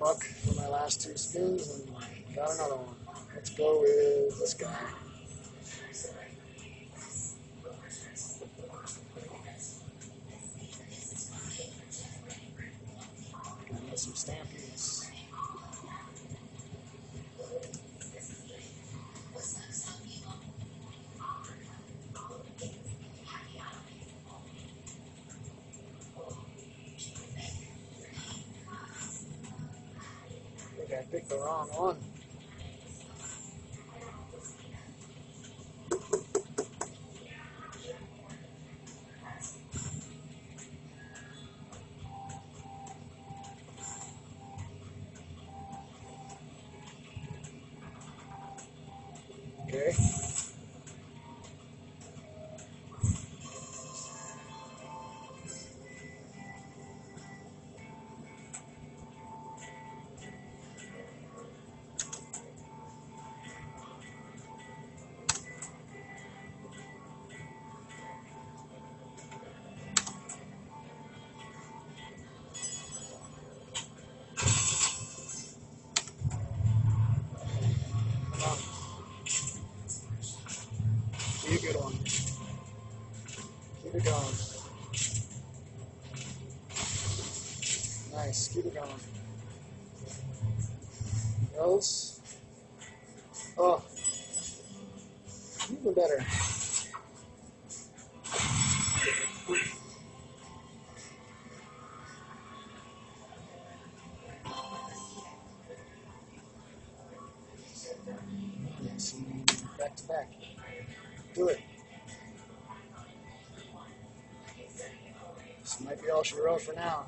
buck for my last two spins and got another one. Let's go with this guy. I need some stampies. I picked the wrong one. Okay. Keep it going. Nice, keep it going. Nose. Oh, even better. Yes, back to back. Do it. This might be all she wrote for now.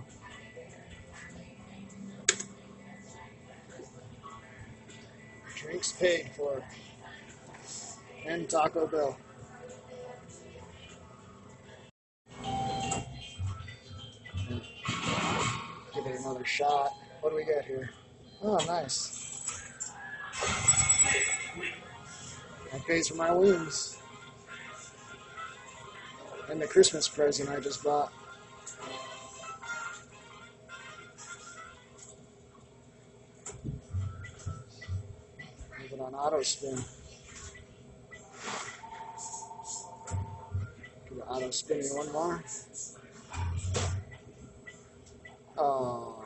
Drinks paid for. And Taco Bell. Give it another shot. What do we got here? Oh, nice. That pays for my wings. And the Christmas present I just bought. On auto spin. Could I auto spin me one more? Oh,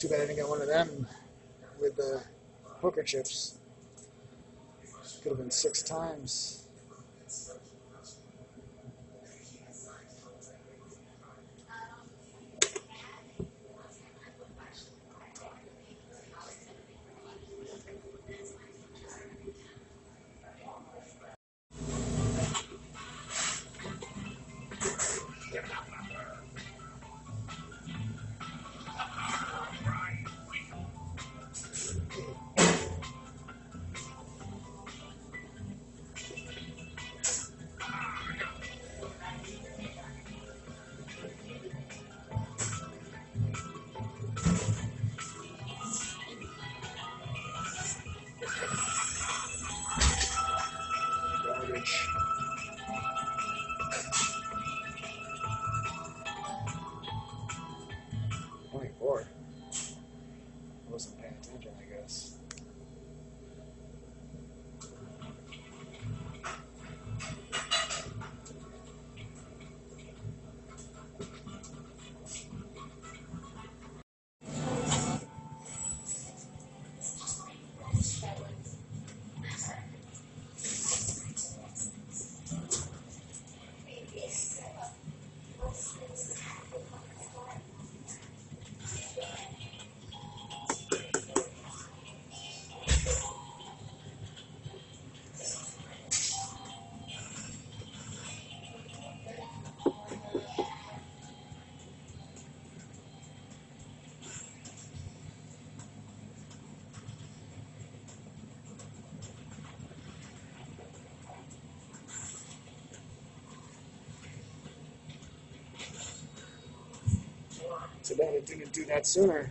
too bad I didn't get one of them with the poker chips. Could have been 6 times. Too bad I didn't do that sooner.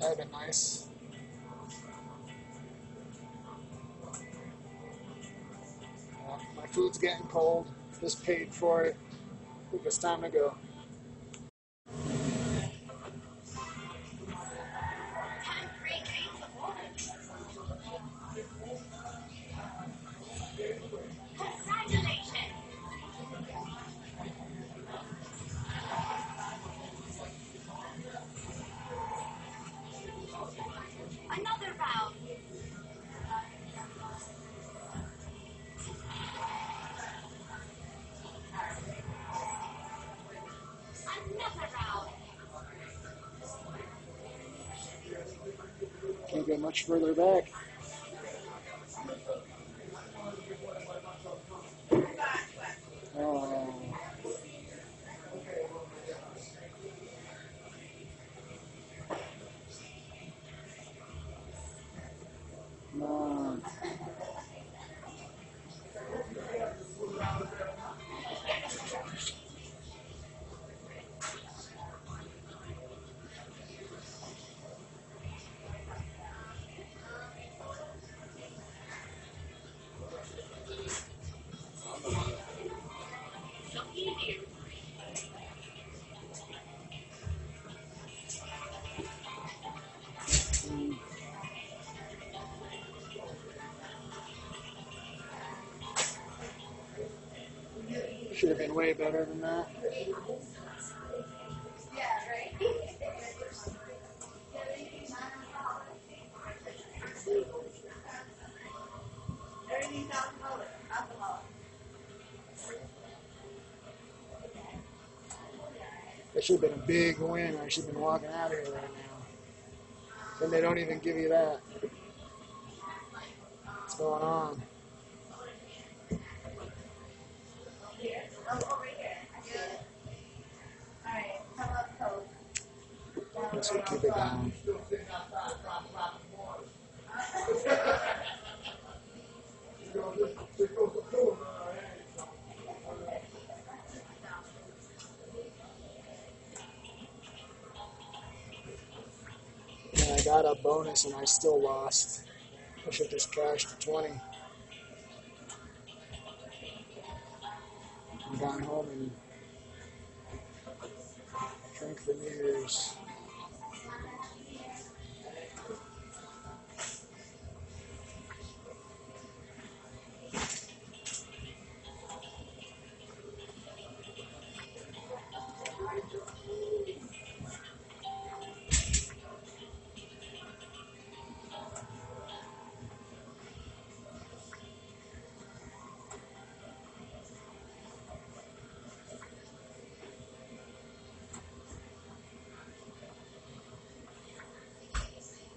That would have been nice. My food's getting cold. Just paid for it. I think it's time to go. Can't go much further back. Should have been way better than that. That should have been a big win. I should have been walking out of here right now. Then they don't even give you that. What's going on? So keep it down. And I got a bonus and I still lost. I should just cash to 20. And gone home and drink for New Year's.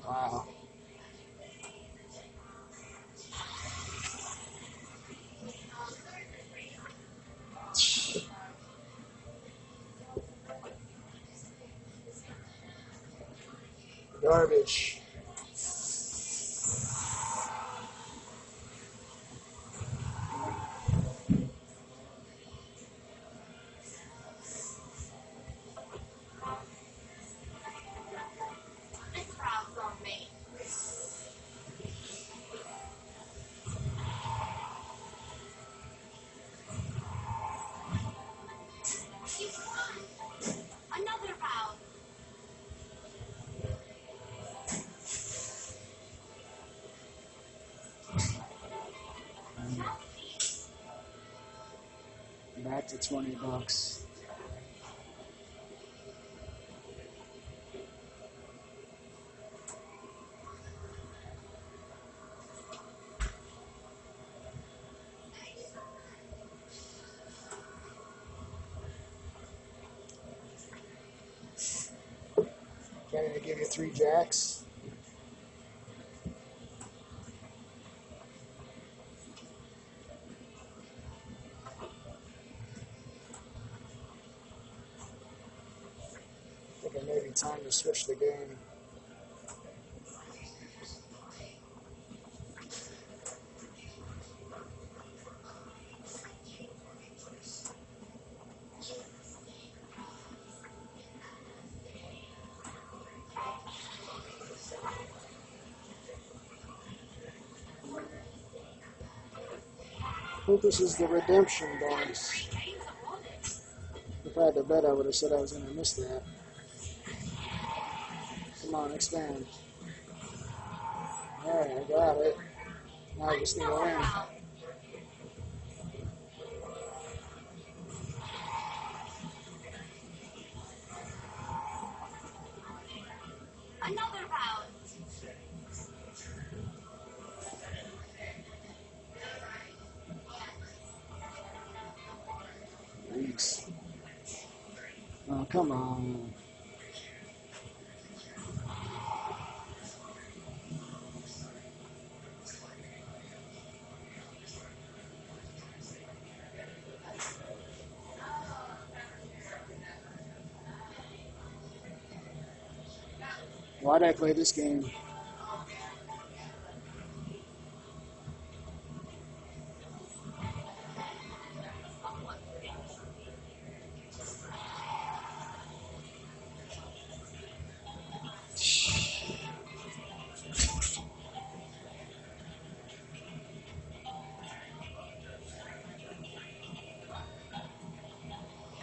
Wow. Garbage. Back to 20 bucks. Can't even give you three jacks. I think it may be time to switch the game. I think this is the redemption bonus. If I had to bet, I would have said I was going to miss that. Come on, expand. Alright, I got it. Now I just need to win. Oh, come on. Why did I play this game?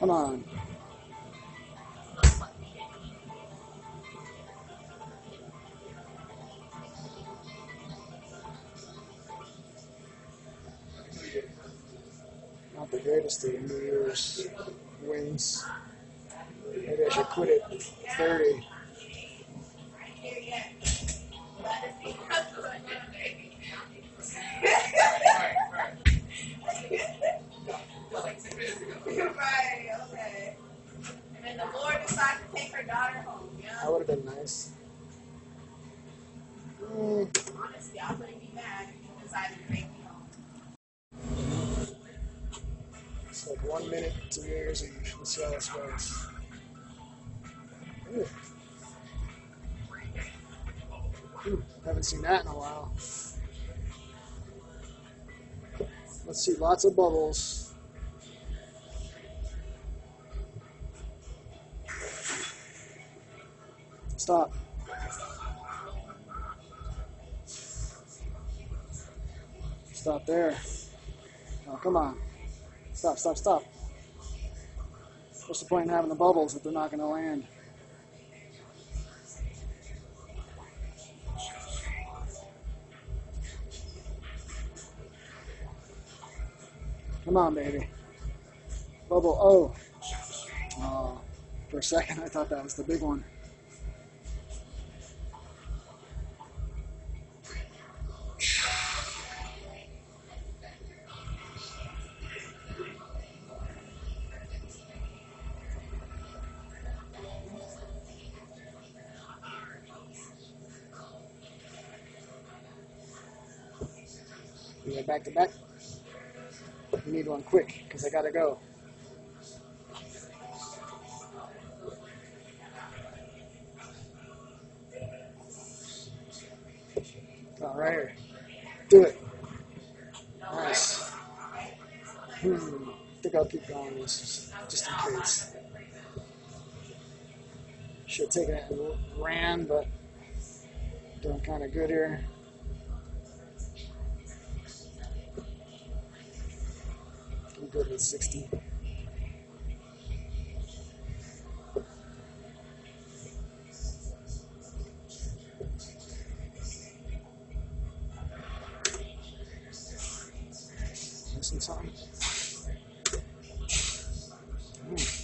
Come on. Not the greatest of New Year's wins. Maybe I should quit at 30. That would have been nice. Honestly, I wouldn't be mad if you decided to take me home. It's like 1 minute to New Year's Eve. Let's see how this goes. Haven't seen that in a while. Let's see, lots of bubbles. Stop. Stop there. Oh, come on. Stop, stop, stop. What's the point in having the bubbles if they're not going to land? Come on, baby. Bubble O. Oh, for a second, I thought that was the big one. You got back to back? You need one quick, because I gotta go. All right. Do it. Nice. I think I'll keep going this, just in case. Should have taken it and ran, but doing kind of good here. I'm good with 60. Missing something.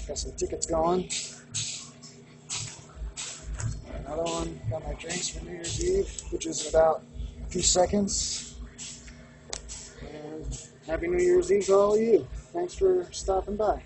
Got some tickets going. Got another one. Got my drinks for New Year's Eve, which is in about a few seconds. Happy New Year's Eve to all of you. Thanks for stopping by.